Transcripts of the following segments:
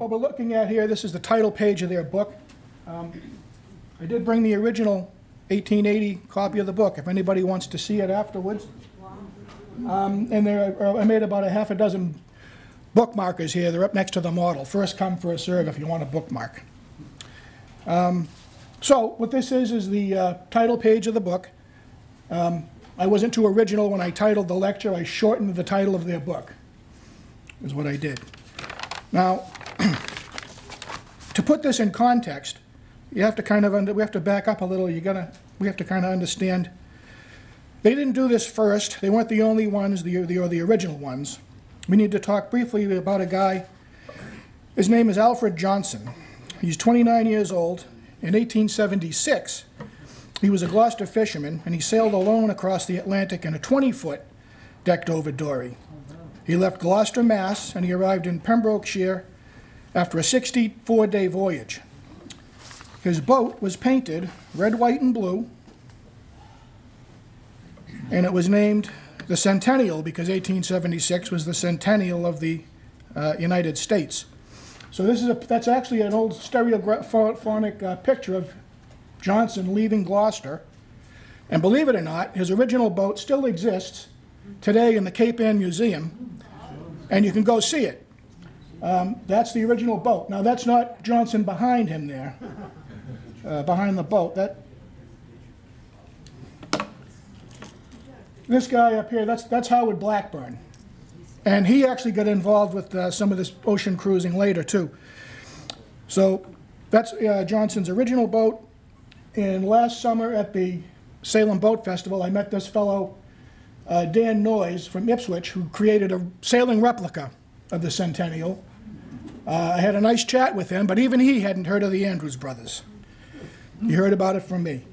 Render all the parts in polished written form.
What we're looking at here, this is the title page of their book. I did bring the original 1880 copy of the book, if anybody wants to see it afterwards. And there I made about a half a dozen bookmarkers here. They're up next to the model. First come, first serve if you want a bookmark. So what this is the title page of the book. I wasn't too original when I titled the lecture. I shortened the title of their book, is what I did. Now, to put this in context, you have to kind of we have to back up a little. We have to kind of understand. They didn't do this first. They weren't the only ones, the original ones. We need to talk briefly about a guy. His name is Alfred Johnson. He's 29 years old. In 1876, he was a Gloucester fisherman, and he sailed alone across the Atlantic in a 20-foot decked-over dory. He left Gloucester, Mass., and he arrived in Pembrokeshire after a 64-day voyage. His boat was painted red, white, and blue, and it was named the Centennial because 1876 was the centennial of the United States. So this is that's actually an old stereophonic picture of Johnson leaving Gloucester. And believe it or not, his original boat still exists today in the Cape Ann Museum, and you can go see it. That's the original boat. Now that's not Johnson behind him there, behind the boat. This guy up here, that's Howard Blackburn. And he actually got involved with some of this ocean cruising later, too. So that's Johnson's original boat. And last summer at the Salem Boat Festival, I met this fellow, Dan Noyes from Ipswich, who created a sailing replica of the Centennial. I had a nice chat with him, but even he hadn't heard of the Andrews brothers. He heard about it from me.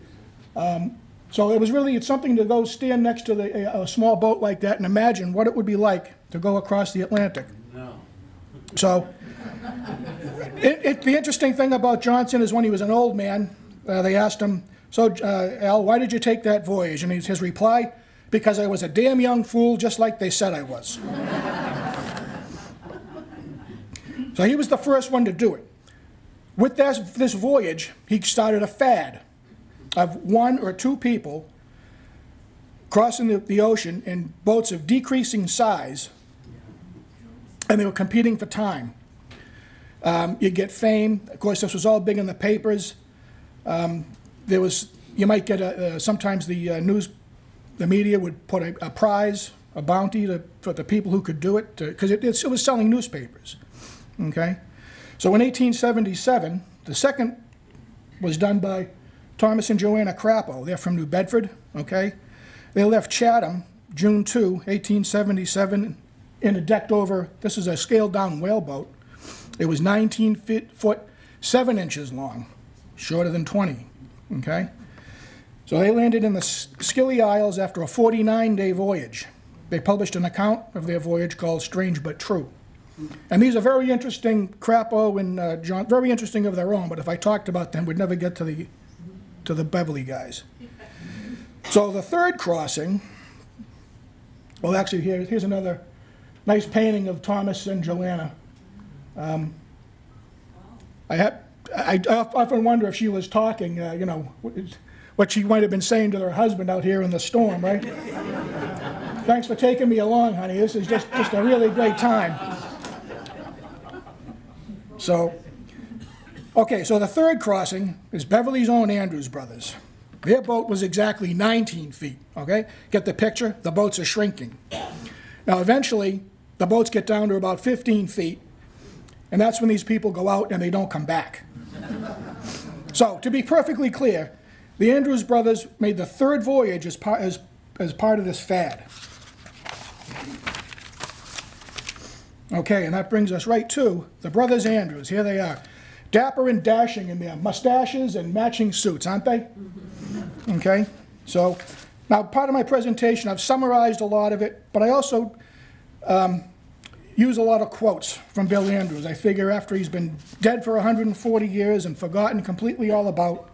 So it was really, it's something to go stand next to a small boat like that and imagine what it would be like to go across the Atlantic. No. So the interesting thing about Johnson is when he was an old man, they asked him, so Al, why did you take that voyage? And his reply, because I was a damn young fool just like they said I was. So he was the first one to do it. With this voyage, he started a fad of one or two people crossing the ocean in boats of decreasing size, and they were competing for time. You get fame. Of course, this was all big in the papers. You might get sometimes the media would put a prize, a bounty for the people who could do it, because it was selling newspapers, okay? So in 1877, the second was done by Thomas and Joanna Crapo. They're from New Bedford, okay? They left Chatham June 2, 1877, in a decked over, this is a scaled-down whaleboat. It was 19 foot, 7 inches long, shorter than 20, okay? So they landed in the Skilly Isles after a 49-day voyage. They published an account of their voyage called Strange But True. And these are very interesting, Crapo and John, very interesting of their own, but if I talked about them, we'd never get to the Beverly guys. So the third crossing, well actually here's another nice painting of Thomas and Joanna. I often wonder if she was talking, you know, what she might have been saying to her husband out here in the storm, right? Thanks for taking me along, honey. This is just a really great time. So, okay, so the third crossing is Beverly's own Andrews brothers. Their boat was exactly 19 feet, okay? Get the picture? The boats are shrinking. Now, eventually, the boats get down to about 15 feet, and that's when these people go out and they don't come back. So, to be perfectly clear, the Andrews brothers made the third voyage as part of this fad. Okay, and that brings us right to the brothers Andrews. Here they are. Dapper and dashing in their mustaches and matching suits, aren't they? Okay, so now part of my presentation, I've summarized a lot of it, but I also use a lot of quotes from Bill Andrews. I figure after he's been dead for 140 years and forgotten completely all about,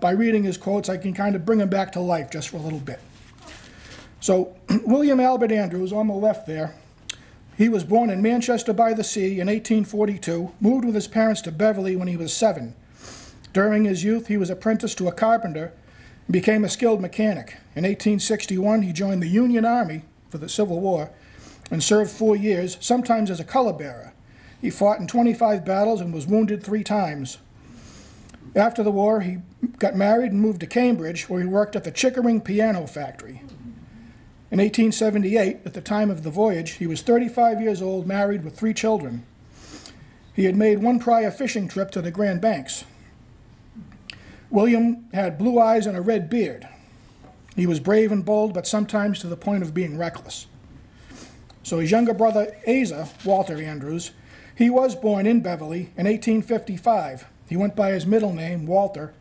by reading his quotes, I can kind of bring him back to life just for a little bit. So William Albert Andrews on the left there, He was born in Manchester by the sea in 1842, moved with his parents to Beverly when he was 7. During his youth, he was apprenticed to a carpenter and became a skilled mechanic. In 1861, he joined the Union Army for the Civil War and served 4 years, sometimes as a color bearer. He fought in 25 battles and was wounded 3 times. After the war, he got married and moved to Cambridge, where he worked at the Chickering Piano Factory. In 1878, at the time of the voyage, he was 35 years old, married with 3 children. He had made one prior fishing trip to the Grand Banks. William had blue eyes and a red beard. He was brave and bold, but sometimes to the point of being reckless. So his younger brother, Asa Walter Andrews, he was born in Beverly in 1855. He went by his middle name, Walter,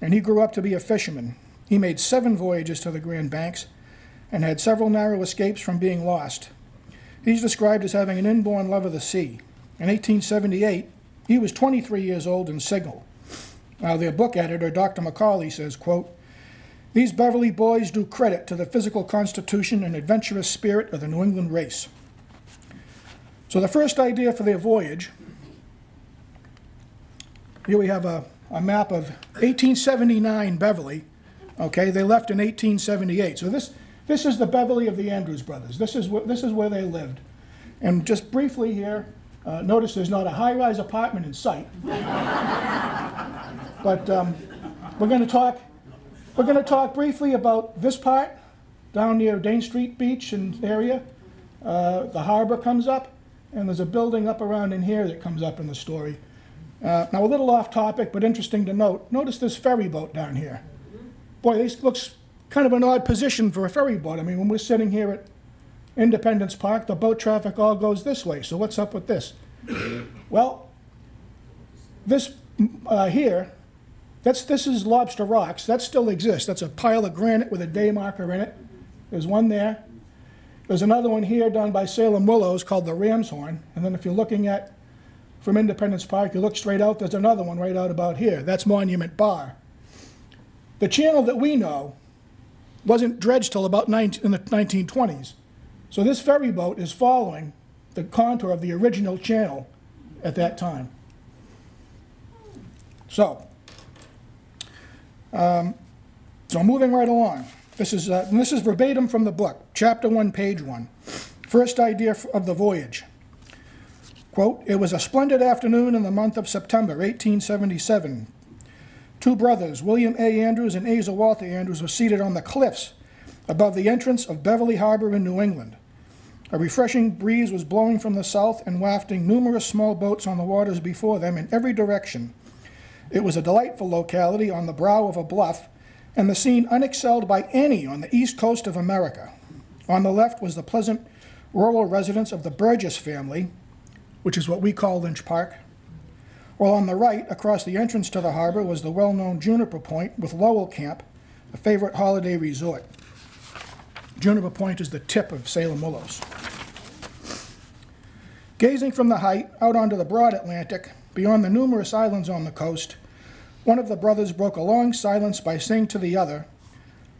and he grew up to be a fisherman. He made 7 voyages to the Grand Banks and had several narrow escapes from being lost. He's described as having an inborn love of the sea. In 1878, he was 23 years old and single. Now, their book editor, Dr. McCauley, says, quote, "These Beverly boys do credit to the physical constitution and adventurous spirit of the New England race." So the first idea for their voyage, here we have a map of 1879 Beverly. Okay, they left in 1878. So this is the Beverly of the Andrews brothers. This is where they lived. And just briefly here, notice there's not a high-rise apartment in sight. But we're going to talk briefly about this part down near Dane Street Beach and area. The harbor comes up, and there's a building up around in here that comes up in the story. Now, a little off topic, but interesting to note. Notice this ferry boat down here. Boy, this looks kind of an odd position for a ferry boat. I mean, when we're sitting here at Independence Park, the boat traffic all goes this way. So what's up with this? Well, this here, this is Lobster Rocks. That still exists. That's a pile of granite with a day marker in it. There's one there. There's another one here down by Salem Willows called the Ram's Horn. And then if you're looking at from Independence Park, you look straight out, there's another one right out about here. That's Monument Bar. The channel that we know wasn't dredged till about in the 1920s. So this ferry boat is following the contour of the original channel at that time. So moving right along. This is verbatim from the book, chapter 1, page 1. First idea of the voyage. Quote, "It was a splendid afternoon in the month of September, 1877. 2 brothers, William A. Andrews and Asa Walter Andrews, were seated on the cliffs above the entrance of Beverly Harbor in New England. A refreshing breeze was blowing from the south and wafting numerous small boats on the waters before them in every direction. It was a delightful locality on the brow of a bluff, and the scene unexcelled by any on the east coast of America. On the left was the pleasant rural residence of the Burgess family, which is what we call Lynch Park, while on the right, across the entrance to the harbor, was the well-known Juniper Point with Lowell camp, a favorite holiday resort. Juniper Point is the tip of Salem Willows. Gazing from the height out onto the broad Atlantic, beyond the numerous islands on the coast, one of the brothers broke a long silence by saying to the other,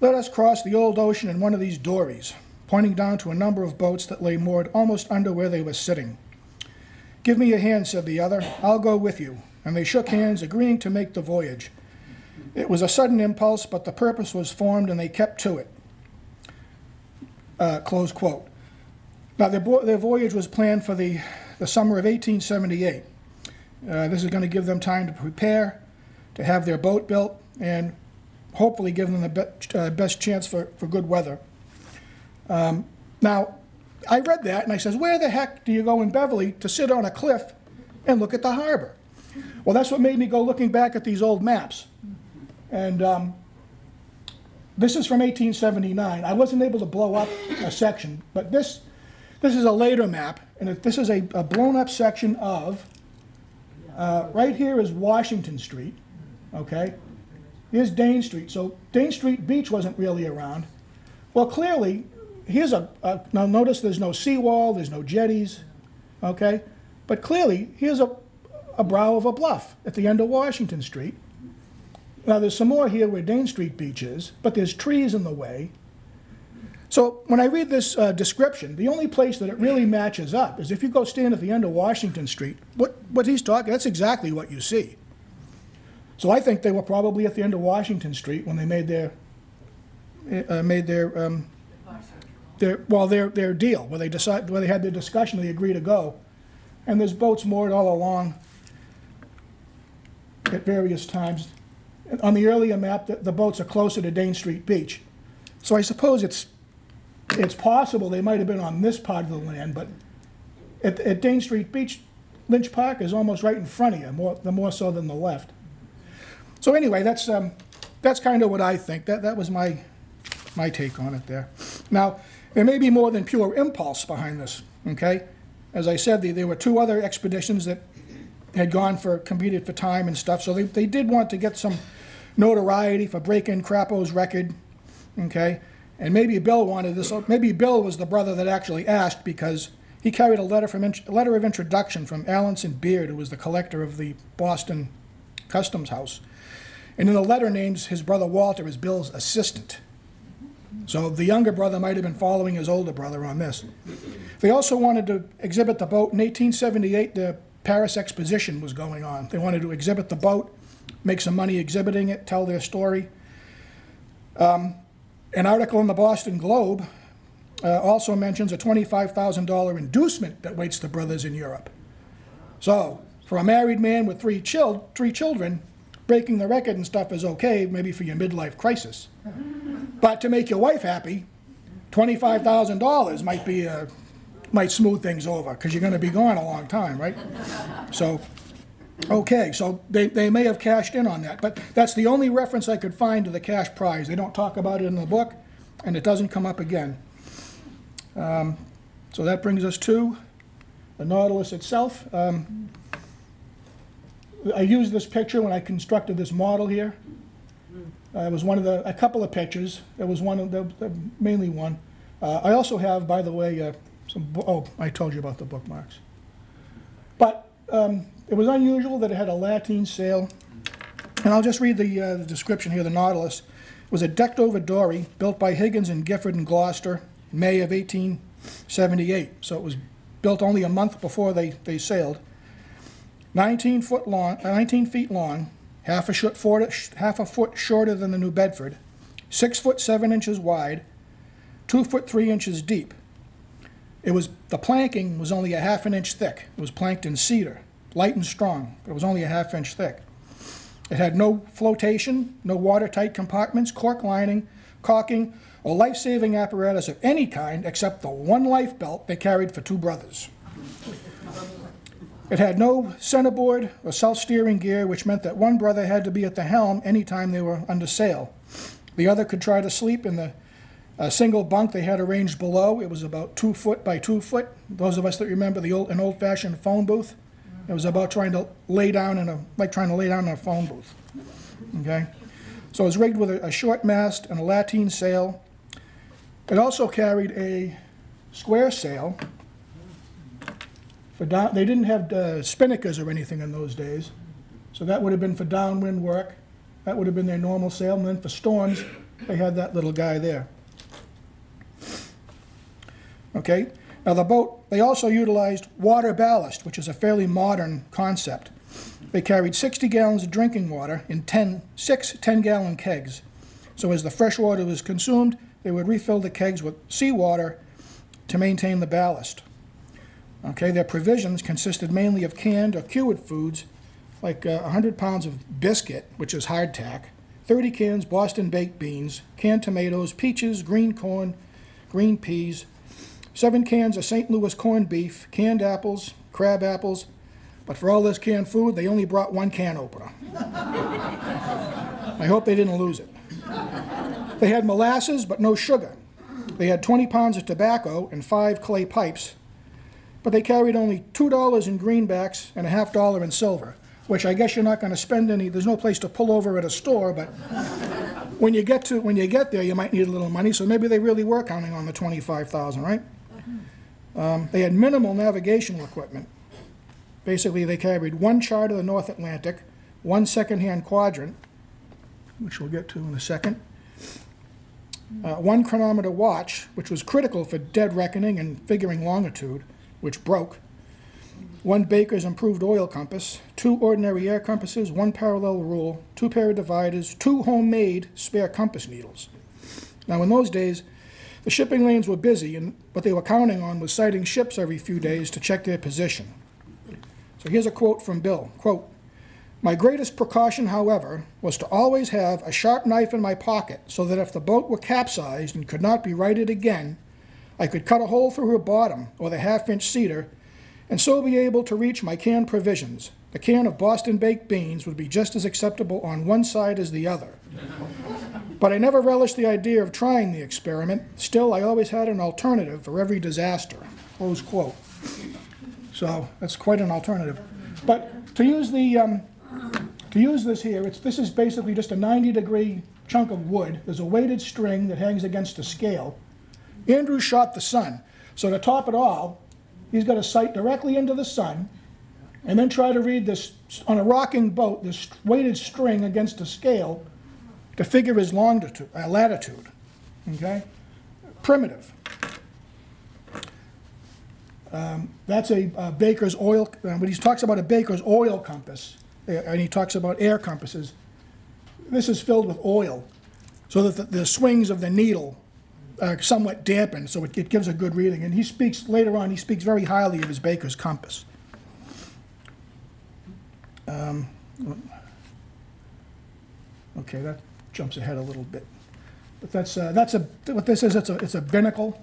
'Let us cross the old ocean in one of these dories,' pointing down to a number of boats that lay moored almost under where they were sitting. 'Give me your hand,' said the other. 'I'll go with you.' And they shook hands, agreeing to make the voyage. It was a sudden impulse, but the purpose was formed, and they kept to it." Close quote. Now, their voyage was planned for the summer of 1878. This is going to give them time to prepare, to have their boat built, and hopefully give them the best chance for good weather. Now, I read that and I says, where the heck do you go in Beverly to sit on a cliff and look at the harbor? Well, that's what made me go looking back at these old maps. And this is from 1879. I wasn't able to blow up a section, but this is a later map, and this is a blown up section of, right here is Washington Street, okay? Here's Dane Street. So Dane Street Beach wasn't really around. Well, clearly, here's now notice there's no seawall, there's no jetties, okay? But clearly, here's a brow of a bluff at the end of Washington Street. Now, there's some more here where Dane Street Beach is, but there's trees in the way. So when I read this description, the only place that it really matches up is if you go stand at the end of Washington Street, what he's talking, that's exactly what you see. So I think they were probably at the end of Washington Street when they made their deal, where they decided, where they had their discussion, they agreed to go. And there's boats moored all along at various times. On the earlier map, the boats are closer to Dane Street Beach. So I suppose it's possible they might have been on this part of the land, but at Dane Street Beach, Lynch Park is almost right in front of you, more so than the left. So anyway, that's kind of what I think. That was my take on it there. Now, there may be more than pure impulse behind this, okay? As I said, there were two other expeditions that had competed for time and stuff, so they did want to get some notoriety for breaking Crapo's record, okay? And maybe Bill wanted this. Maybe Bill was the brother that actually asked, because he carried a letter of introduction from Allenson Beard, who was the collector of the Boston Customs House. And in the letter names his brother Walter as Bill's assistant. So the younger brother might have been following his older brother on this. They also wanted to exhibit the boat. In 1878, the Paris Exposition was going on. They wanted to exhibit the boat, make some money exhibiting it, tell their story. An article in the Boston Globe also mentions a $25,000 inducement that waits the brothers in Europe. So for a married man with three children, breaking the record and stuff is okay, maybe for your midlife crisis. But to make your wife happy, $25,000 might smooth things over, because you're going to be gone a long time, right? So, okay, so they may have cashed in on that. But that's the only reference I could find to the cash prize. They don't talk about it in the book, and it doesn't come up again. So that brings us to the Nautilus itself. I used this picture when I constructed this model here. It was a couple of pictures. It was mainly one. I also have, by the way, I told you about the bookmarks. But it was unusual that it had a lateen sail. And I'll just read the description here. The Nautilus was a decked-over dory built by Higgins and Gifford in Gloucester, May of 1878. So it was built only a month before they sailed. 19 feet long, half a foot shorter than the New Bedford, 6 foot 7 inches wide, 2 foot 3 inches deep. The planking was only a ½ inch thick. It was planked in cedar, light and strong, but it was only a ½ inch thick. It had no flotation, no watertight compartments, cork lining, caulking, or life-saving apparatus of any kind except the one life belt they carried for two brothers. It had no centerboard or self-steering gear, which meant that one brother had to be at the helm any time they were under sail. The other could try to sleep in the single bunk they had arranged below. It was about 2 foot by 2 foot. Those of us that remember an old-fashioned phone booth, it was about trying to lay down in a phone booth. Okay, so it was rigged with a short mast and a lateen sail. It also carried a square sail. They didn't have spinnakers or anything in those days, so that would have been for downwind work. That would have been their normal sail, and then for storms, they had that little guy there. Okay, now the boat, they also utilized water ballast, which is a fairly modern concept. They carried 60 gallons of drinking water in six 10-gallon kegs. So as the fresh water was consumed, they would refill the kegs with seawater to maintain the ballast. Okay, their provisions consisted mainly of canned or cured foods, like 100 pounds of biscuit, which is hardtack, 30 cans Boston baked beans, canned tomatoes, peaches, green corn, green peas, 7 cans of St. Louis corned beef, canned apples, crab apples. But for all this canned food, they only brought one can opener. I hope they didn't lose it. They had molasses, but no sugar. They had 20 pounds of tobacco and 5 clay pipes. But they carried only $2 in greenbacks and a $0.50 in silver, which I guess you're not going to spend any. There's no place to pull over at a store, but when you get there, you might need a little money. So maybe they really were counting on the $25,000, right? They had minimal navigational equipment. Basically, they carried one chart of the North Atlantic, one second-hand quadrant, which we'll get to in a second, one chronometer watch, which was critical for dead reckoning and figuring longitude, which broke, one Baker's improved oil compass, two ordinary air compasses, one parallel rule, two pair of dividers, two homemade spare compass needles. Now, in those days, the shipping lanes were busy, and what they were counting on was sighting ships every few days to check their position. So here's a quote from Bill, quote, "My greatest precaution, however, was to always have a sharp knife in my pocket so that if the boat were capsized and could not be righted again, I could cut a hole through her bottom or the half-inch cedar and so be able to reach my canned provisions. The can of Boston baked beans would be just as acceptable on one side as the other. But I never relished the idea of trying the experiment. Still, I always had an alternative for every disaster." Close quote. So that's quite an alternative. But to use the to use this here, this is basically just a 90-degree chunk of wood. There's a weighted string that hangs against a scale. Andrews shot the sun. So to top it all, he's got a sight directly into the sun, and then try to read this, on a rocking boat, this weighted string against a scale to figure his longitude, latitude, okay? Primitive. That's a Baker's oil, when he talks about a Baker's oil compass, and he talks about air compasses, this is filled with oil so that the swings of the needle are somewhat dampened, so it gives a good reading. And he speaks, later on, he speaks very highly of his Baker's compass. Okay, that jumps ahead a little bit. But what this is, it's a binnacle.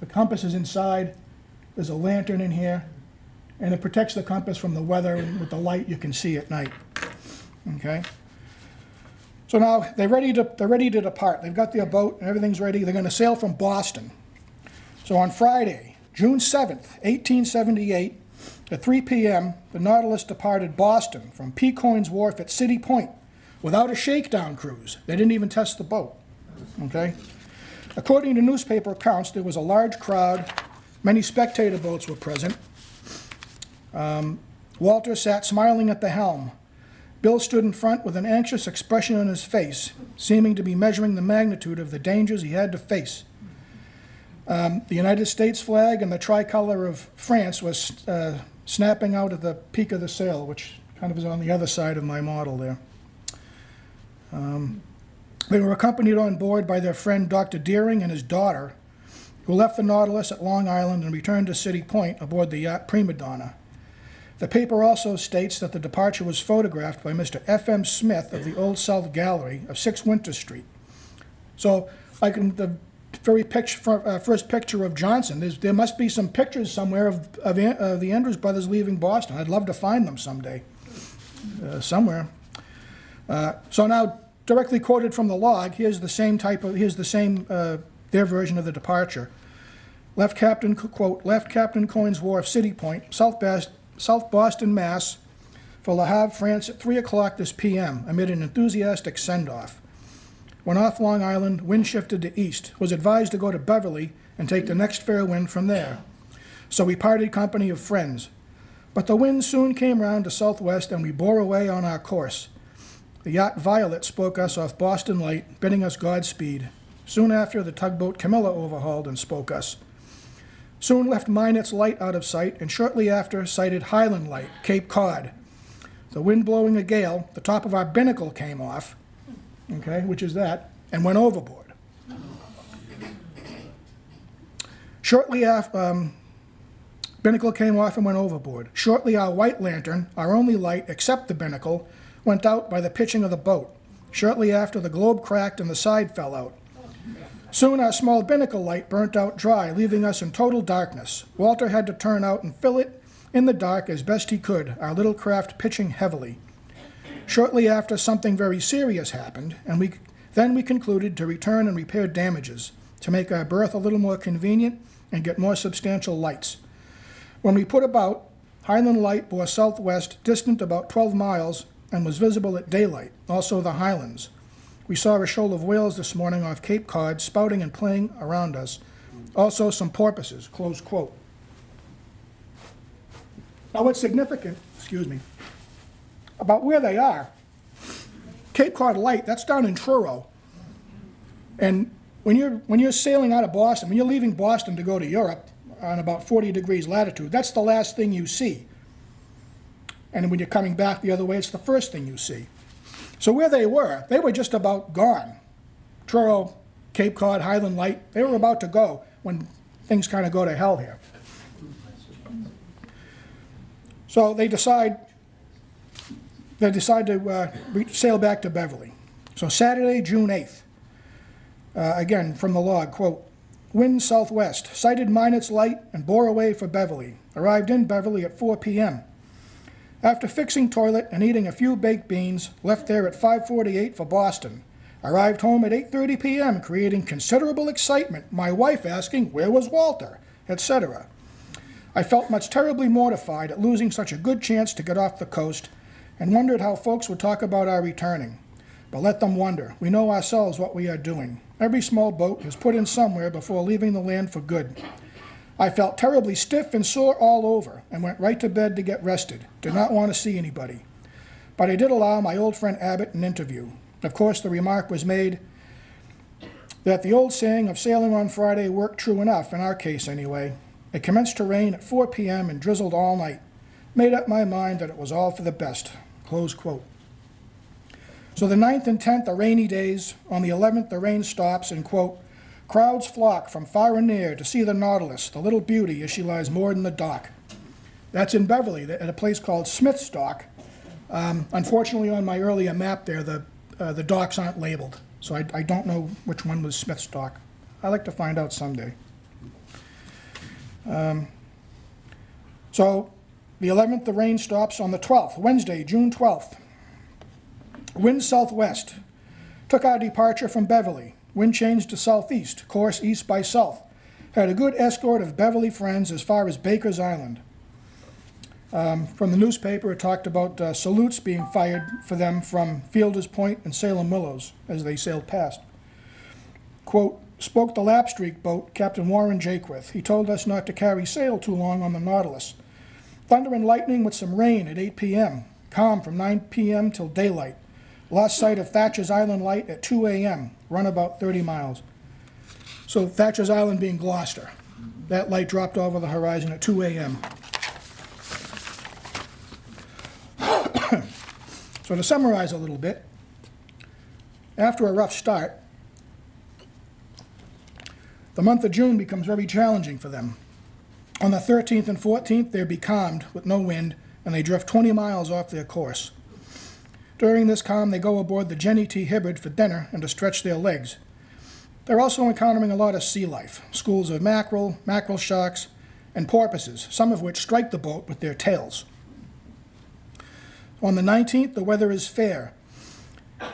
The compass is inside. There's a lantern in here. And it protects the compass from the weather, and with the light you can see at night. Okay? So now they're ready to depart. They've got their boat and everything's ready. They're going to sail from Boston. So on Friday, June 7th, 1878, at 3 p.m., the Nautilus departed Boston from Peacoin's Wharf at City Point without a shakedown cruise. They didn't even test the boat. Okay? According to newspaper accounts, there was a large crowd. Many spectator boats were present. Walter sat smiling at the helm. Bill stood in front with an anxious expression on his face, seeming to be measuring the magnitude of the dangers he had to face. The United States flag and the tricolor of France was snapping out at the peak of the sail, which kind of is on the other side of my model there. They were accompanied on board by their friend Dr. Deering and his daughter, who left the Nautilus at Long Island and returned to City Point aboard the yacht Prima Donna. The paper also states that the departure was photographed by Mr. F.M. Smith of the Old South Gallery of 6 Winter Street. So the very first picture of Johnson, there must be some pictures somewhere of the Andrews brothers leaving Boston. I'd love to find them someday, somewhere. So now, directly quoted from the log, here's the same type of, their version of the departure. Left Captain, quote, left Captain Coin's Wharf, City Point, South Boston, Mass, for Le Havre, France at 3 o'clock this p.m. amid an enthusiastic send-off. When off Long Island, wind shifted to east, was advised to go to Beverly and take the next fair wind from there. So we parted company of friends. But the wind soon came round to southwest and we bore away on our course. The yacht Violet spoke us off Boston Light, bidding us Godspeed. Soon after, the tugboat Camilla overhauled and spoke us. Soon left Minnett's Light out of sight, and shortly after sighted Highland Light, Cape Cod. The wind blowing a gale, the top of our binnacle came off, okay, which is that, and went overboard. Shortly after, binnacle came off and went overboard. Shortly our white lantern, our only light except the binnacle, went out by the pitching of the boat. Shortly after, the globe cracked and the side fell out. Soon our small binnacle light burnt out dry, leaving us in total darkness. Walter had to turn out and fill it in the dark as best he could, our little craft pitching heavily. Shortly after, something very serious happened, and then we concluded to return and repair damages, to make our berth a little more convenient and get more substantial lights. When we put about, Highland Light bore southwest, distant about 12 miles, and was visible at daylight, also the Highlands. We saw a shoal of whales this morning off Cape Cod, spouting and playing around us. Also some porpoises, close quote. Now what's significant, excuse me, about where they are, Cape Cod Light, that's down in Truro. And when you're sailing out of Boston, when you're leaving Boston to go to Europe on about 40 degrees latitude, that's the last thing you see. And when you're coming back the other way, it's the first thing you see. So where they were just about gone. Truro, Cape Cod, Highland Light, they were about to go when things kind of go to hell here. So they decide to sail back to Beverly. So Saturday, June 8th, again from the log, quote, wind southwest, sighted Minot's Light and bore away for Beverly. Arrived in Beverly at 4 p.m. After fixing toilet and eating a few baked beans, left there at 5:48 for Boston. Arrived home at 8:30 p.m., creating considerable excitement, my wife asking, where was Walter, etc. I felt much terribly mortified at losing such a good chance to get off the coast, and wondered how folks would talk about our returning. But let them wonder. We know ourselves what we are doing. Every small boat is put in somewhere before leaving the land for good. I felt terribly stiff and sore all over, and went right to bed to get rested. Did not want to see anybody. But I did allow my old friend Abbott an interview. Of course, the remark was made that the old saying of sailing on Friday worked true enough, in our case anyway. It commenced to rain at 4 p.m. and drizzled all night. Made up my mind that it was all for the best. Close quote. So the 9th and 10th are rainy days. On the 11th, the rain stops and, quote, crowds flock from far and near to see the Nautilus, the little beauty, as she lies moored in the dock. That's in Beverly, at a place called Smith's Dock. Unfortunately, on my earlier map there, the docks aren't labeled, so I don't know which one was Smith's Dock. I'd like to find out someday. So the 11th, the rain stops. On the 12th, Wednesday, June 12th. Wind southwest. Took our departure from Beverly. Wind changed to southeast, course east by south. Had a good escort of Beverly friends as far as Baker's Island. From the newspaper, it talked about salutes being fired for them from Fielder's Point and Salem Willows as they sailed past. Quote, spoke the lapstreak boat, Captain Warren Jaquith. He told us not to carry sail too long on the Nautilus. Thunder and lightning with some rain at 8 p.m. Calm from 9 p.m. till daylight. Lost sight of Thatcher's Island Light at 2 a.m. Run about 30 miles. So Thatcher's Island being Gloucester. That light dropped over the horizon at 2 a.m. So to summarize a little bit, after a rough start, the month of June becomes very challenging for them. On the 13th and 14th, they're becalmed with no wind, and they drift 20 miles off their course. During this calm, they go aboard the Jenny T. Hibbard for dinner and to stretch their legs. They're also encountering a lot of sea life, schools of mackerel, mackerel sharks, and porpoises, some of which strike the boat with their tails. On the 19th, the weather is fair.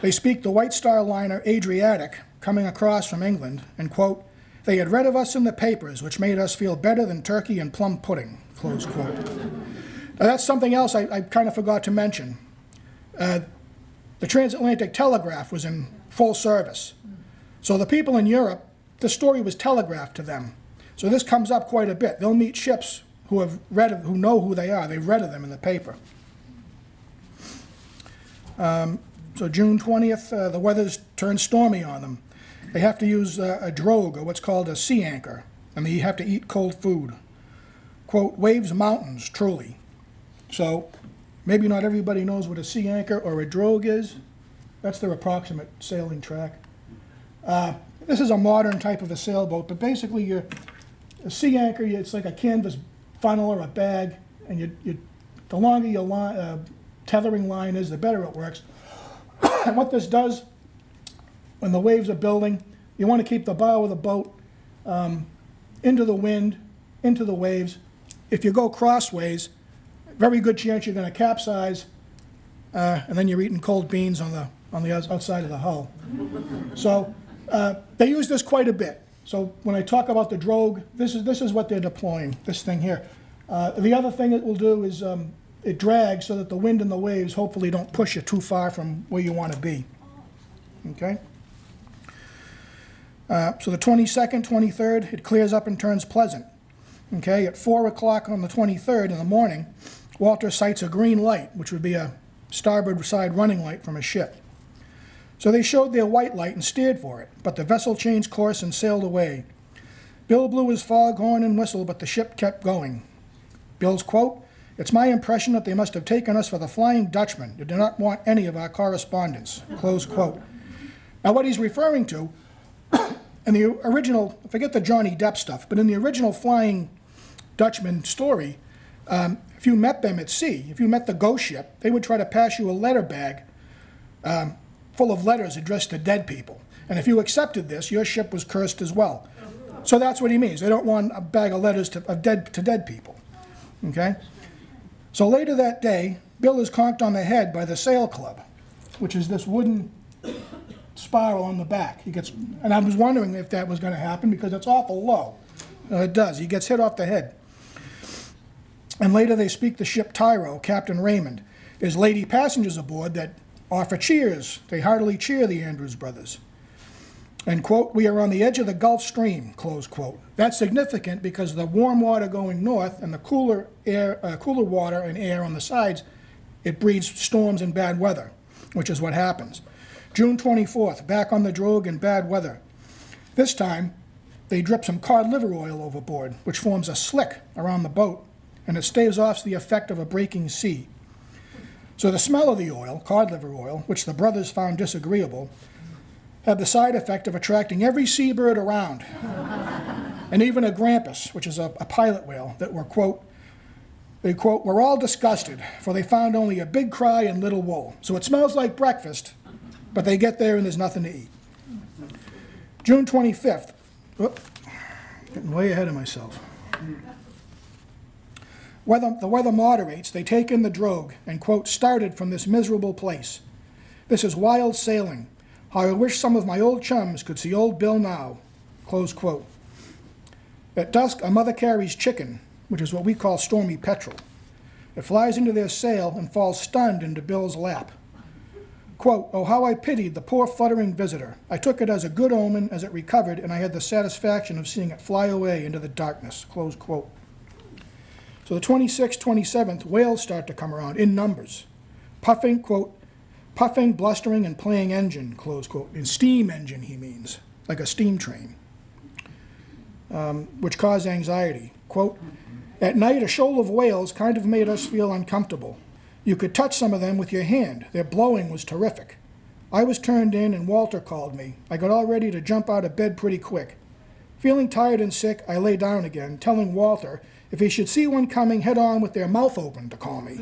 They speak the White Star liner Adriatic, coming across from England, and quote, they had read of us in the papers, which made us feel better than turkey and plum pudding, close quote. Now that's something else I kind of forgot to mention. The transatlantic telegraph was in full service. So the people in Europe, the story was telegraphed to them. So this comes up quite a bit. They'll meet ships who know who they are. They've read of them in the paper. So June 20th, the weather's turned stormy on them. They have to use a drogue, or what's called a sea anchor, and they have to eat cold food. Quote, waves mountains, truly. So maybe not everybody knows what a sea anchor or a drogue is. That's their approximate sailing track. This is a modern type of a sailboat, but basically a sea anchor, it's like a canvas funnel or a bag, and the longer your line, tethering line is, the better it works. And what this does, when the waves are building, you want to keep the bow of the boat into the wind, into the waves. If you go crossways, very good chance you're going to capsize, and then you're eating cold beans on the outside of the hull. So they use this quite a bit. So when I talk about the drogue, this is what they're deploying, this thing here. The other thing it will do is it drags so that the wind and the waves hopefully don't push you too far from where you want to be. Okay? So the 22nd, 23rd, it clears up and turns pleasant. Okay? At 4 o'clock on the 23rd in the morning, Walter sights a green light, which would be a starboard side running light from a ship. So they showed their white light and steered for it, but the vessel changed course and sailed away. Bill blew his foghorn and whistle, but the ship kept going. Bill's quote, "It's my impression that they must have taken us for the Flying Dutchman. They did not want any of our correspondence," close quote. Now what he's referring to, in the original, forget the Johnny Depp stuff, but in the original Flying Dutchman story, if you met them at sea, if you met the ghost ship, they would try to pass you a letter bag full of letters addressed to dead people. And if you accepted this, your ship was cursed as well. So that's what he means. They don't want a bag of letters to dead people, okay? So later that day, Bill is conked on the head by the sail club, which is this wooden spiral on the back. He gets, and I was wondering if that was going to happen because it's awful low. It does. He gets hit off the head. And later they speak the ship Tyro, Captain Raymond. There's lady passengers aboard that offer cheers. They heartily cheer the Andrews brothers. And quote, "We are on the edge of the Gulf Stream," close quote. That's significant because the warm water going north and the cooler air, cooler water and air on the sides, it breeds storms and bad weather, which is what happens. June 24th, back on the drogue in bad weather. This time, they drip some cod liver oil overboard, which forms a slick around the boat, and it staves off the effect of a breaking sea. So the smell of the oil, cod liver oil, which the brothers found disagreeable, had the side effect of attracting every seabird around, and even a grampus, which is a pilot whale, that were, quote, they, quote, "were all disgusted, for they found only a big cry and little wool." So it smells like breakfast, but they get there and there's nothing to eat. June 25th, whoop, getting way ahead of myself. The weather moderates, they take in the drogue, and, quote, "started from this miserable place. This is wild sailing. How I wish some of my old chums could see old Bill now," close quote. At dusk, a mother carries chicken, which is what we call stormy petrel. It flies into their sail and falls stunned into Bill's lap. Quote, "Oh, how I pitied the poor fluttering visitor. I took it as a good omen as it recovered, and I had the satisfaction of seeing it fly away into the darkness," close quote. So the 26th, 27th, whales start to come around in numbers, puffing, quote, "puffing, blustering, and playing engine," close quote. In steam engine, he means, like a steam train, which caused anxiety. Quote, "At night, a shoal of whales kind of made us feel uncomfortable. You could touch some of them with your hand. Their blowing was terrific. I was turned in, and Walter called me. I got all ready to jump out of bed pretty quick. Feeling tired and sick, I lay down again, telling Walter if he should see one coming head on with their mouth open to call me.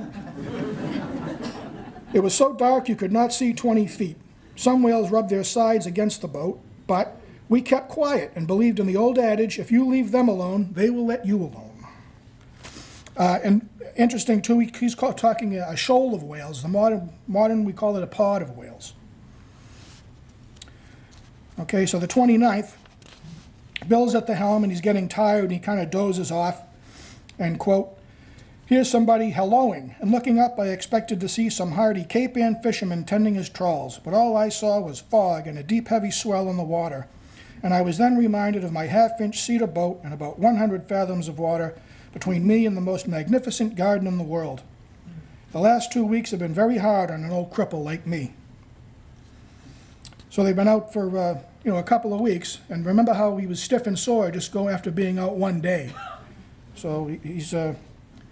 It was so dark you could not see 20 feet. Some whales rubbed their sides against the boat, but we kept quiet and believed in the old adage, if you leave them alone, they will let you alone." And interesting, too, he's talking a shoal of whales. The modern, we call it a pod of whales. Okay, so the 29th, Bill's at the helm, and he's getting tired, and he kind of dozes off, and, quote, "Here's somebody helloing, and looking up I expected to see some hardy Cape Ann fisherman tending his trawls, but all I saw was fog and a deep heavy swell in the water, and I was then reminded of my half-inch cedar boat and about 100 fathoms of water between me and the most magnificent garden in the world. The last 2 weeks have been very hard on an old cripple like me." So they've been out for you know, a couple of weeks, and remember how he was stiff and sore just go after being out one day. So he's...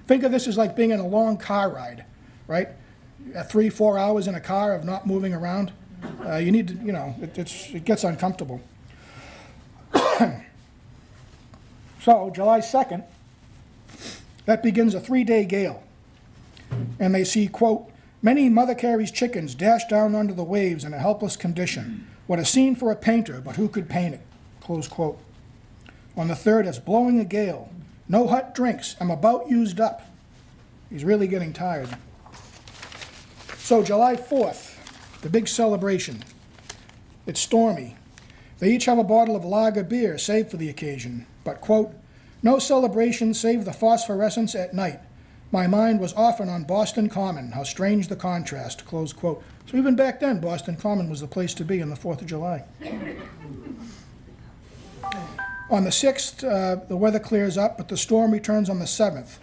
Think of this as like being in a long car ride, right? 3-4 hours in a car of not moving around. You need to, you know, it gets uncomfortable. So July 2nd, that begins a 3-day gale. And they see, quote, "Many Mother Carey's chickens dash down under the waves in a helpless condition. What a scene for a painter, but who could paint it?" Close quote. On the 3rd, it's blowing a gale. "No hot drinks. I'm about used up." He's really getting tired. So July 4th, the big celebration. It's stormy. They each have a bottle of lager beer saved for the occasion, but, quote, "No celebration save the phosphorescence at night. My mind was often on Boston Common. How strange the contrast," close quote. So even back then, Boston Common was the place to be on the 4th of July. On the 6th, the weather clears up, but the storm returns on the 7th.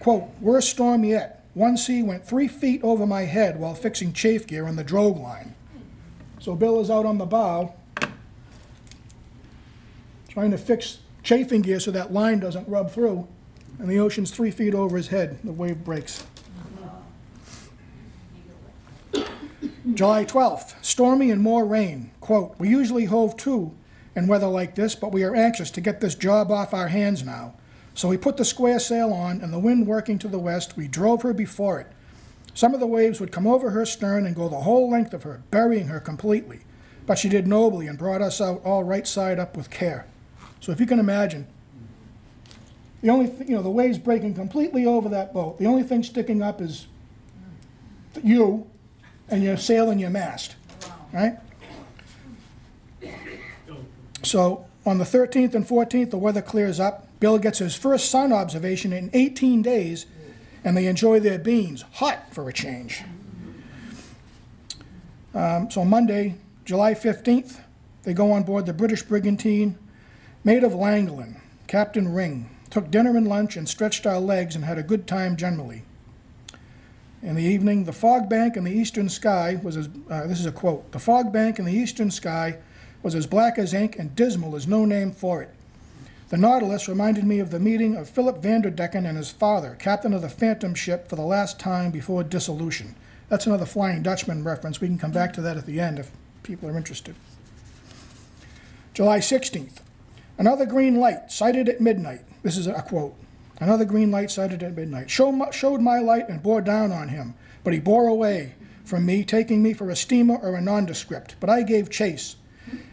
Quote, "Worst storm yet. One sea went 3 feet over my head while fixing chafe gear on the drogue line." So Bill is out on the bow trying to fix chafing gear so that line doesn't rub through, and the ocean's 3 feet over his head. The wave breaks. July 12th, stormy and more rain. Quote, we usually hove to in weather like this, but we are anxious to get this job off our hands now. So we put the square sail on, and the wind working to the west, we drove her before it. Some of the waves would come over her stern and go the whole length of her, burying her completely. But she did nobly and brought us out all right side up with care. So if you can imagine, the only thing, you know, the waves breaking completely over that boat. The only thing sticking up is you and your sail and your mast, right? So on the 13th and 14th, the weather clears up. Bill gets his first sun observation in 18 days, and they enjoy their beans, hot for a change. So Monday, July 15th, they go on board the British brigantine, mate of Langland, Captain Ring, took dinner and lunch and stretched our legs and had a good time generally. In the evening, the fog bank in the eastern sky was as, this is a quote, the fog bank in the eastern sky was as black as ink and dismal as no name for it. The Nautilus reminded me of the meeting of Philip Vanderdecken and his father, captain of the Phantom ship for the last time before dissolution. That's another Flying Dutchman reference. We can come back to that at the end if people are interested. July 16th. Another green light sighted at midnight. This is a quote. Another green light sighted at midnight. Showed my light and bore down on him, but he bore away from me, taking me for a steamer or a nondescript. But I gave chase.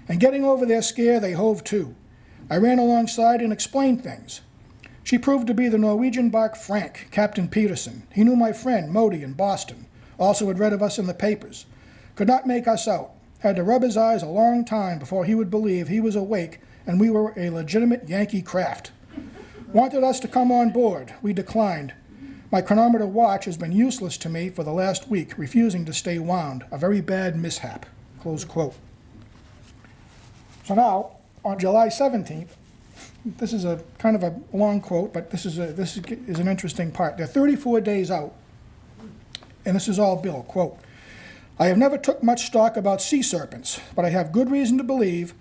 And getting over their scare, they hove to. I ran alongside and explained things. She proved to be the Norwegian bark Frank, Captain Peterson. He knew my friend, Modi, in Boston. Also had read of us in the papers. Could not make us out. Had to rub his eyes a long time before he would believe he was awake and we were a legitimate Yankee craft. Wanted us to come on board. We declined. My chronometer watch has been useless to me for the last week, refusing to stay wound. A very bad mishap. Close quote. So now, on July 17th, this is a kind of a long quote, but this is an interesting part. They're 34 days out, and this is all Bill, quote, I have never took much stock about sea serpents, but I have good reason to believe,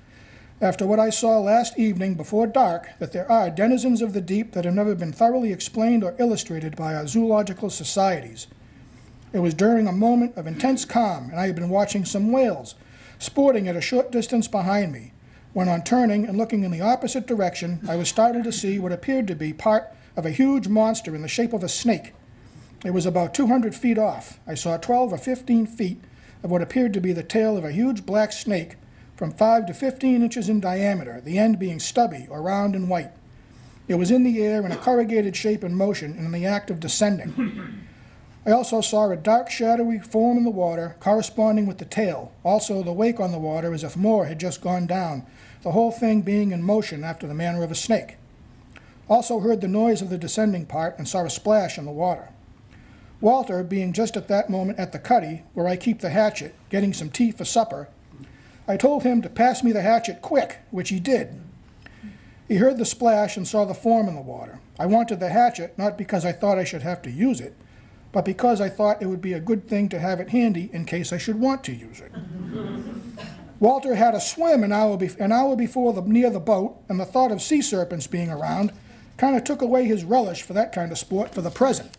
after what I saw last evening before dark, that there are denizens of the deep that have never been thoroughly explained or illustrated by our zoological societies. It was during a moment of intense calm, and I had been watching some whales, sporting at a short distance behind me. When on turning and looking in the opposite direction, I was startled to see what appeared to be part of a huge monster in the shape of a snake. It was about 200 feet off. I saw 12 or 15 feet of what appeared to be the tail of a huge black snake from 5 to 15 inches in diameter, the end being stubby or round and white. It was in the air in a corrugated shape and motion and in the act of descending. I also saw a dark, shadowy form in the water corresponding with the tail. Also, the wake on the water as if more had just gone down, the whole thing being in motion after the manner of a snake. Also heard the noise of the descending part and saw a splash in the water. Walter, being just at that moment at the cuddy, where I keep the hatchet, getting some tea for supper, I told him to pass me the hatchet quick, which he did. He heard the splash and saw the form in the water. I wanted the hatchet, not because I thought I should have to use it, but because I thought it would be a good thing to have it handy in case I should want to use it. Walter had a swim an hour before near the boat, and the thought of sea serpents being around kind of took away his relish for that kind of sport for the present.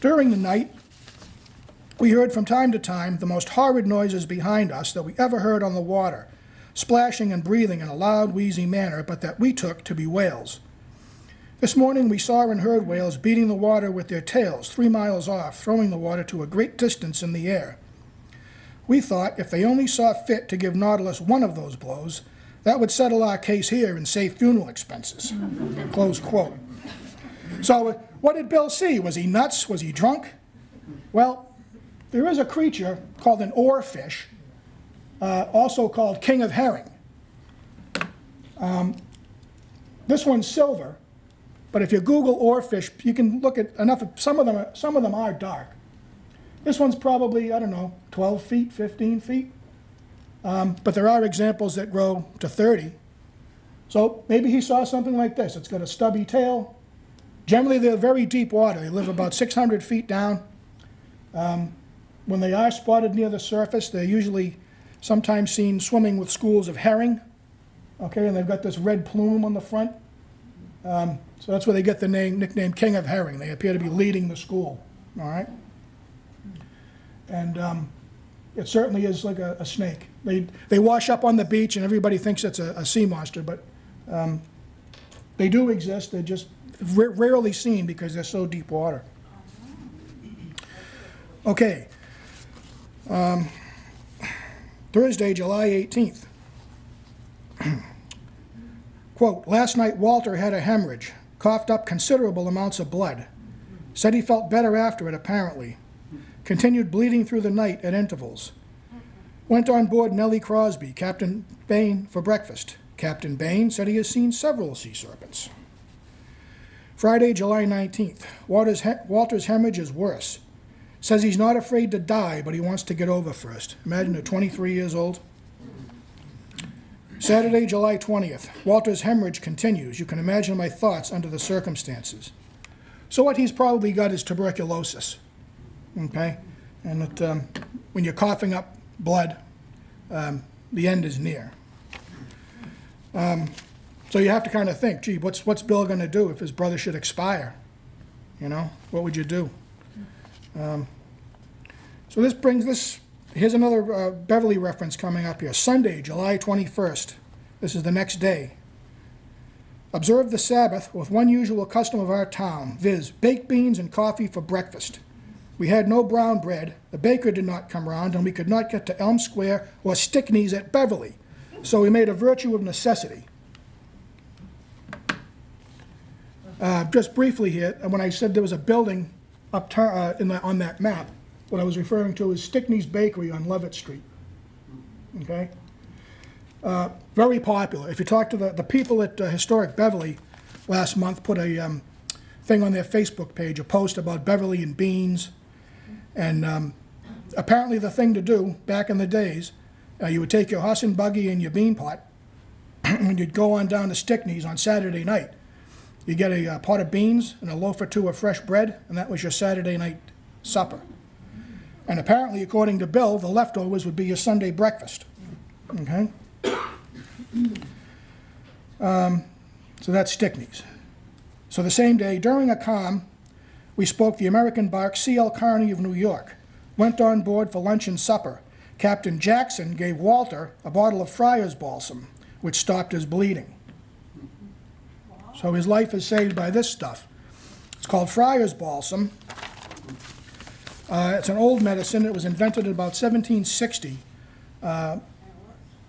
During the night, we heard from time to time the most horrid noises behind us that we ever heard on the water, splashing and breathing in a loud, wheezy manner, but that we took to be whales. This morning we saw and heard whales beating the water with their tails 3 miles off, throwing the water to a great distance in the air. We thought if they only saw fit to give Nautilus one of those blows, that would settle our case here and save funeral expenses. Close quote. So what did Bill see? Was he nuts? Was he drunk? Well, there is a creature called an oarfish, also called king of herring. This one's silver, but if you Google oarfish, you can look at enough. Some of them are dark. This one's probably, I don't know, 12 feet, 15 feet. But there are examples that grow to 30. So maybe he saw something like this. It's got a stubby tail. Generally, they're very deep water. They live about 600 feet down. When they are spotted near the surface, they're usually sometimes seen swimming with schools of herring, okay, and they've got this red plume on the front. So that's where they get the nickname King of Herring. They appear to be leading the school, all right? And it certainly is like a snake. They wash up on the beach and everybody thinks it's a sea monster, but they do exist. They're just rarely seen because they're so deep water. Okay. Thursday, July 18th. Quote, last night Walter had a hemorrhage, coughed up considerable amounts of blood. Said he felt better after it, apparently. Continued bleeding through the night at intervals. Went on board Nellie Crosby, Captain Bain, for breakfast. Captain Bain said he has seen several sea serpents. Friday, July 19th. Walter's hemorrhage is worse. Says he's not afraid to die, but he wants to get over first. Imagine at 23 years old. Saturday, July 20th. Walter's hemorrhage continues. You can imagine my thoughts under the circumstances. So what he's probably got is tuberculosis, okay? And it, when you're coughing up blood, the end is near. So you have to kind of think, gee, what's Bill going to do if his brother should expire? You know, what would you do? So this brings this, here's another Beverly reference coming up here. Sunday, July 21st. This is the next day. Observed the Sabbath with one usual custom of our town, viz. Baked beans and coffee for breakfast. We had no brown bread, the baker did not come round, and we could not get to Elm Square or Stickney's at Beverly. So we made a virtue of necessity. Just briefly here, when I said there was a building up on that map, what I was referring to is Stickney's Bakery on Leavitt Street, okay? Very popular. If you talk to the people at Historic Beverly last month, put a thing on their Facebook page, a post about Beverly and beans, and apparently the thing to do back in the days, you would take your horse and buggy and your bean pot, and you'd go on down to Stickney's on Saturday night. You get a pot of beans and a loaf or two of fresh bread, and that was your Saturday night supper. And apparently, according to Bill, the leftovers would be your Sunday breakfast. Okay? So that's Stickney's. So the same day, during a calm, we spoke the American bark C.L. Kearney of New York. Went on board for lunch and supper. Captain Jackson gave Walter a bottle of Friar's Balsam, which stopped his bleeding. So his life is saved by this stuff. It's called Friar's Balsam. It's an old medicine. It was invented in about 1760.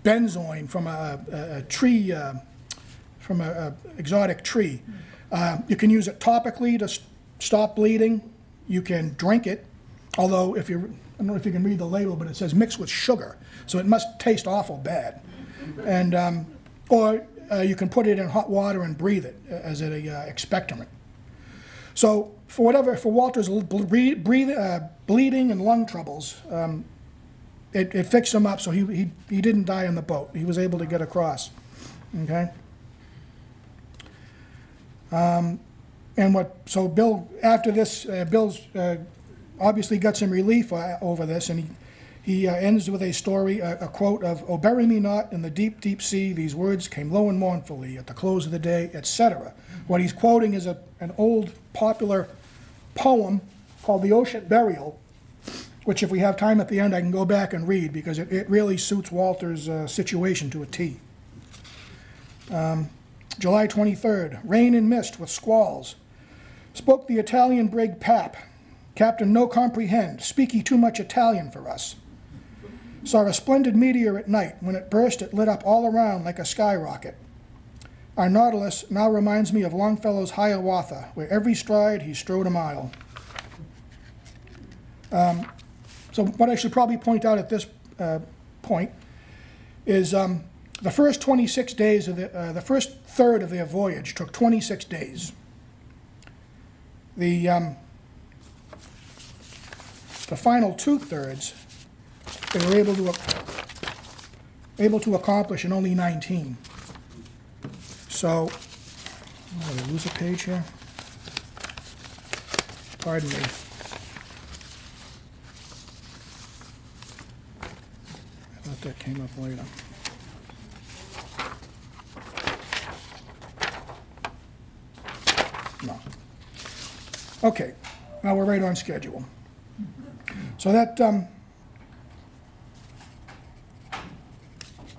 Benzoin from a tree, from an exotic tree. You can use it topically to stop bleeding. You can drink it, although if you, I don't know if you can read the label, but it says mixed with sugar, so it must taste awful bad. And you can put it in hot water and breathe it as an expectorant. So for Walter's bleeding and lung troubles, it fixed him up, so he didn't die on the boat. He was able to get across, okay? So Bill, after this, Bill's obviously got some relief over this, and he ends with a story, a quote of, "Oh, bury me not in the deep, deep sea. These words came low and mournfully at the close of the day," etc. What he's quoting is an old popular poem called The Ocean Burial, which if we have time at the end, I can go back and read because it really suits Walter's situation to a T. July 23rd, rain and mist with squalls. Spoke the Italian brig Pap. Captain no comprehend, speaky too much Italian for us. Saw a splendid meteor at night. When it burst, it lit up all around like a skyrocket. Our Nautilus now reminds me of Longfellow's Hiawatha, where every stride he strode a mile. So what I should probably point out at this point is the first 26 days of the first third of their voyage took 26 days. The final two-thirds they were able to accomplish in only 19. So, did I lose a page here? Pardon me. that came up later. No. Okay, now we're right on schedule. So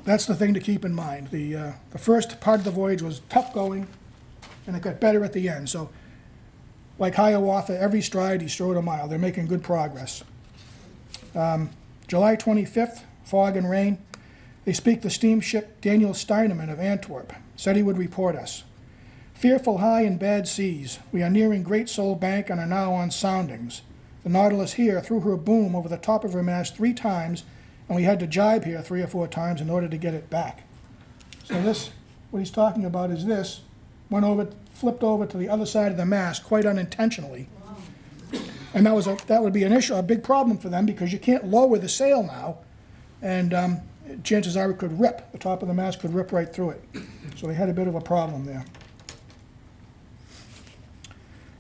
that's the thing to keep in mind. The first part of the voyage was tough going, and it got better at the end. So like Hiawatha, every stride he strode a mile. They're making good progress. July 25th, fog and rain. They speak the steamship Daniel Steinemann of Antwerp, said he would report us. Fearful high and bad seas. We are nearing Great Sole Bank and are now on soundings. The Nautilus here threw her boom over the top of her mast 3 times, and we had to jibe here 3 or 4 times in order to get it back. So this, what he's talking about is this, went over, flipped over to the other side of the mast quite unintentionally. And that was that would be an issue, a big problem for them, because you can't lower the sail now, and chances are it could rip. The top of the mast could rip right through it. So they had a bit of a problem there.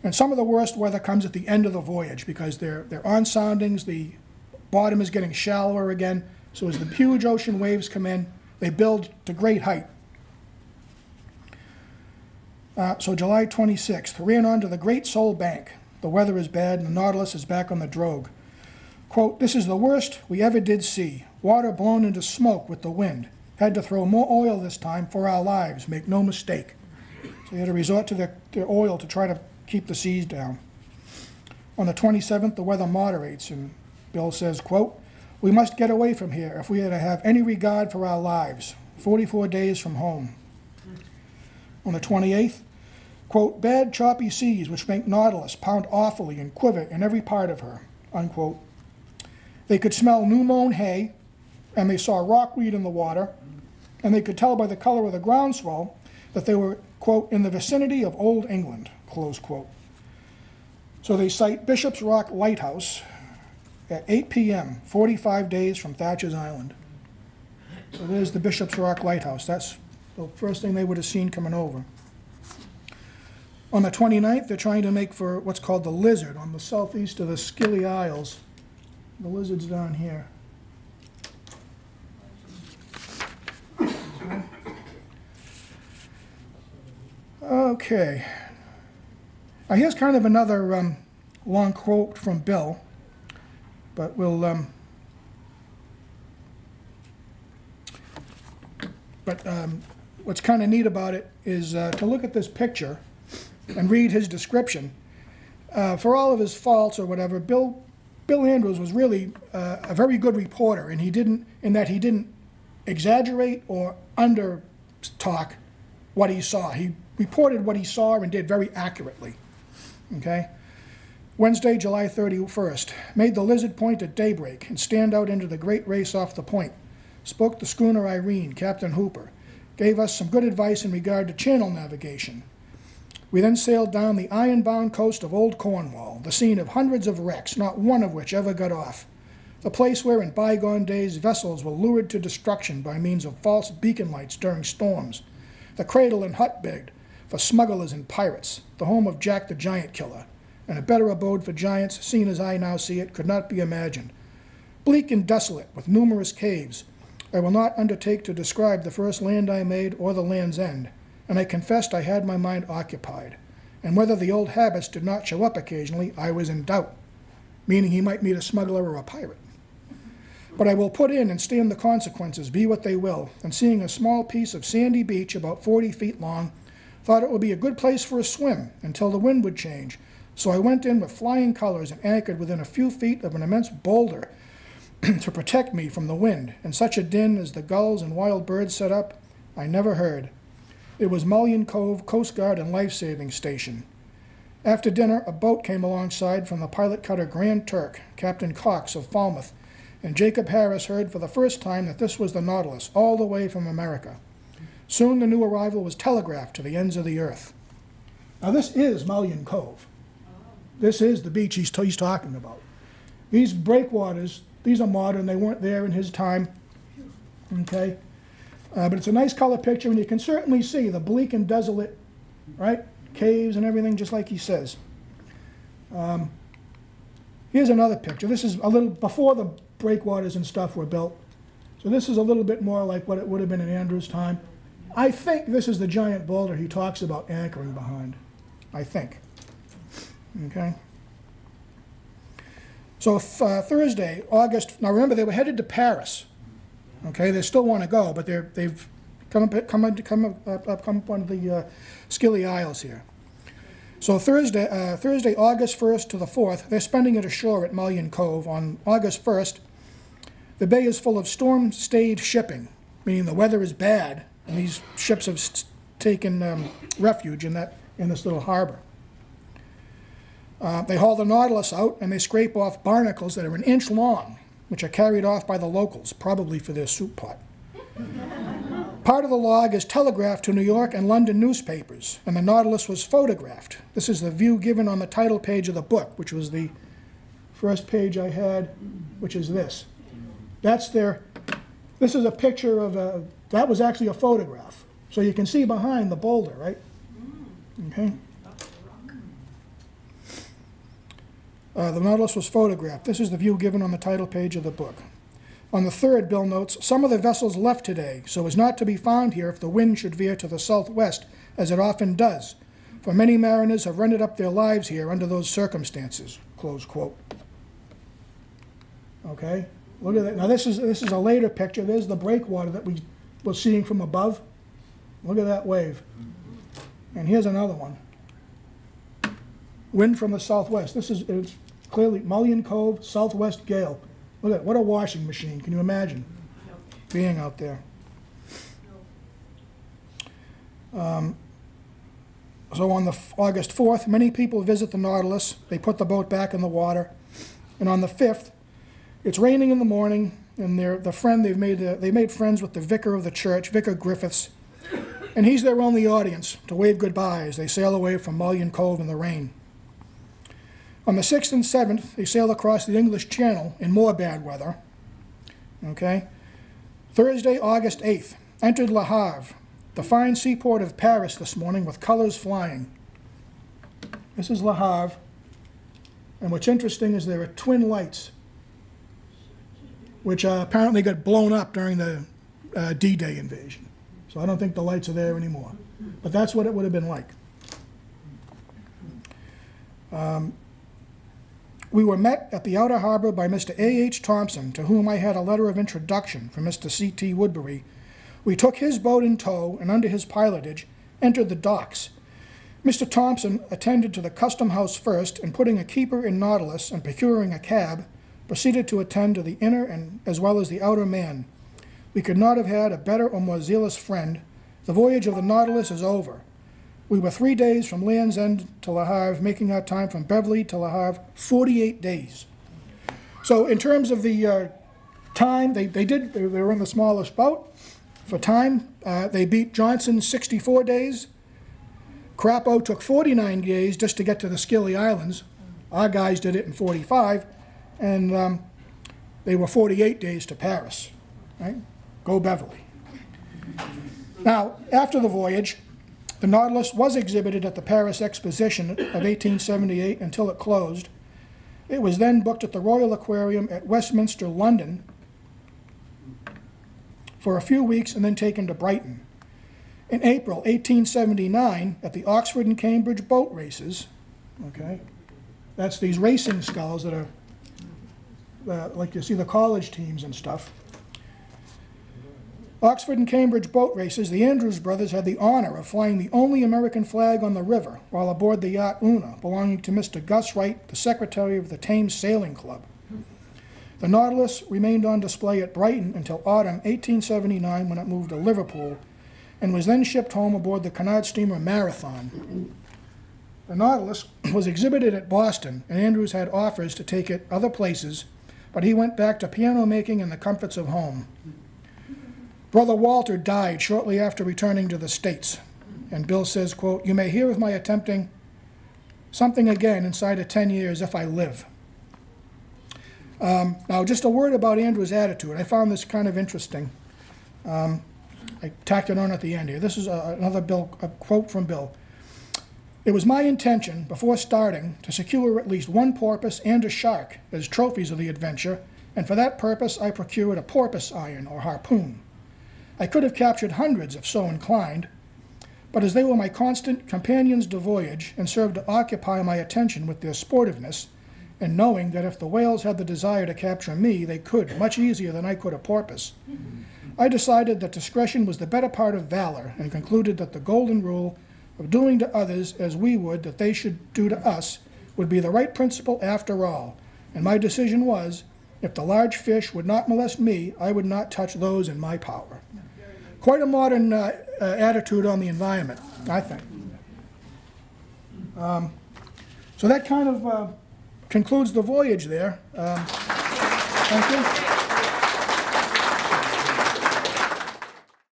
And some of the worst weather comes at the end of the voyage, because they're on soundings, the bottom is getting shallower again, so as the huge ocean waves come in, they build to great height. So July 26th, ran onto the Great Sole Bank. The weather is bad, and the Nautilus is back on the drogue. Quote, this is the worst we ever did see. Water blown into smoke with the wind. Had to throw more oil this time for our lives, make no mistake. So they had to resort to their oil to try to keep the seas down. On the 27th, the weather moderates, and Bill says, quote, we must get away from here if we are to have any regard for our lives. 44 days from home. On the 28th, quote, bad choppy seas which make Nautilus pound awfully and quiver in every part of her, unquote. They could smell new-mown hay, and they saw rockweed in the water, and they could tell by the color of the groundswell that they were, quote, in the vicinity of Old England, close quote. So they cite Bishop's Rock Lighthouse at 8 p.m., 45 days from Thatcher's Island. So there's the Bishop's Rock Lighthouse. That's the first thing they would have seen coming over. On the 29th, they're trying to make for what's called the Lizard on the southeast of the Skilly Isles. The Lizard's down here. Okay. Here's kind of another long quote from Bill, but we'll. What's kind of neat about it is to look at this picture and read his description. For all of his faults or whatever, Bill Andrews was really a very good reporter, and he didn't exaggerate or under-talk what he saw. He reported what he saw and did very accurately. Okay? Wednesday, July 31st. Made the Lizard Point at daybreak and stand out into the great race off the point. Spoke the schooner Irene, Captain Hooper. Gave us some good advice in regard to channel navigation. We then sailed down the iron-bound coast of Old Cornwall, the scene of hundreds of wrecks, not one of which ever got off, the place where in bygone days vessels were lured to destruction by means of false beacon lights during storms, the cradle and hotbed for smugglers and pirates, the home of Jack the Giant Killer, and a better abode for giants, seen as I now see it, could not be imagined. Bleak and desolate, with numerous caves, I will not undertake to describe the first land I made or the Land's End, and I confessed I had my mind occupied, and whether the old habits did not show up occasionally, I was in doubt, meaning he might meet a smuggler or a pirate. But I will put in and stand the consequences, be what they will, and seeing a small piece of sandy beach about 40 feet long, thought it would be a good place for a swim until the wind would change, so I went in with flying colors and anchored within a few feet of an immense boulder to protect me from the wind, and such a din as the gulls and wild birds set up, I never heard. It was Mullion Cove, Coast Guard and Life-Saving Station. After dinner, a boat came alongside from the pilot cutter Grand Turk, Captain Cox of Falmouth, and Jacob Harris heard for the first time that this was the Nautilus, all the way from America. Soon the new arrival was telegraphed to the ends of the earth. Now this is Mullion Cove. This is the beach he's talking about. These breakwaters, these are modern, they weren't there in his time, okay? But it's a nice color picture, and you can certainly see the bleak and desolate, right? Caves and everything, just like he says. Here's another picture. This is a little before the breakwaters and stuff were built. So this is a little bit more like what it would have been in Andrews' time. I think this is the giant boulder he talks about anchoring behind, I think. Okay. So Thursday, August, now remember they were headed to Paris. Okay, they still want to go, but they've come up on the Skilly Isles here. So Thursday, August 1st to the 4th, they're spending it ashore at Mullion Cove. On August 1st, the bay is full of storm-stayed shipping, meaning the weather is bad, and these ships have taken refuge in this little harbor. They haul the Nautilus out, and they scrape off barnacles that are an inch long, which are carried off by the locals, probably for their soup pot. Part of the log is telegraphed to New York and London newspapers, and the Nautilus was photographed. This is the view given on the title page of the book, which was the first page I had, which is this. That's their, this is a picture of a, that was actually a photograph. So you can see behind the boulder, right? Okay. The Nautilus was photographed. This is the view given on the title page of the book. On the 3rd, Bill notes, some of the vessels left today, so as not to be found here if the wind should veer to the southwest, as it often does, for many mariners have rendered up their lives here under those circumstances, close quote. Okay, look at that. Now this is a later picture. There's the breakwater that we were seeing from above. Look at that wave. And here's another one. Wind from the southwest. This is, it's clearly Mullion Cove, southwest gale. Look at that, what a washing machine. Can you imagine being out there? So on the August 4th, many people visit the Nautilus. They put the boat back in the water. And on the 5th, it's raining in the morning, and they made friends with the vicar of the church, Vicar Griffiths, and he's their only audience to wave goodbye as they sail away from Mullion Cove in the rain. On the 6th and 7th, they sail across the English Channel in more bad weather. Okay. Thursday, August 8th, entered Le Havre, the fine seaport of Paris this morning with colors flying. This is Le Havre, and what's interesting is there are twin lights, which apparently got blown up during the D-Day invasion. So I don't think the lights are there anymore. But that's what it would have been like. We were met at the outer harbor by Mr. A.H. Thompson, to whom I had a letter of introduction from Mr. C.T. Woodbury. We took his boat in tow and under his pilotage entered the docks. Mr. Thompson attended to the custom house first, and putting a keeper in Nautilus and procuring a cab, proceeded to attend to the inner and as well as the outer man. We could not have had a better or more zealous friend. The voyage of the Nautilus is over. We were 3 days from Land's End to Le Havre, making our time from Beverly to Le Havre, 48 days. So in terms of the time, they were in the smallest boat. For time, they beat Johnson 64 days. Crapo took 49 days just to get to the Scilly Islands. Our guys did it in 45, and they were 48 days to Paris. Right? Go Beverly. Now, after the voyage, the Nautilus was exhibited at the Paris Exposition of 1878 until it closed. It was then booked at the Royal Aquarium at Westminster, London, for a few weeks and then taken to Brighton. In April 1879, at the Oxford and Cambridge boat races, okay, that's these racing sculls that are, like you see the college teams and stuff, Oxford and Cambridge boat races, the Andrews brothers had the honor of flying the only American flag on the river while aboard the yacht Una, belonging to Mr. Gus Wright, the secretary of the Thames Sailing Club. The Nautilus remained on display at Brighton until autumn 1879, when it moved to Liverpool, and was then shipped home aboard the Cunard steamer Marathon. The Nautilus was exhibited at Boston, and Andrews had offers to take it other places, but he went back to piano making and the comforts of home. Brother Walter died shortly after returning to the States, and Bill says, quote, "You may hear of my attempting something again inside of 10 years if I live." Now, just a word about Andrew's attitude. I found this kind of interesting. I tacked it on at the end here. This is a quote from Bill. "It was my intention, before starting, to secure at least one porpoise and a shark as trophies of the adventure, and for that purpose I procured a porpoise iron or harpoon. I could have captured hundreds if so inclined, but as they were my constant companions de voyage and served to occupy my attention with their sportiveness, and knowing that if the whales had the desire to capture me, they could, much easier than I could a porpoise, I decided that discretion was the better part of valor, and concluded that the golden rule of doing to others as we would that they should do to us would be the right principle after all, and my decision was, if the large fish would not molest me, I would not touch those in my power. Quite a modern attitude on the environment, I think. So that kind of concludes the voyage there. Thank you.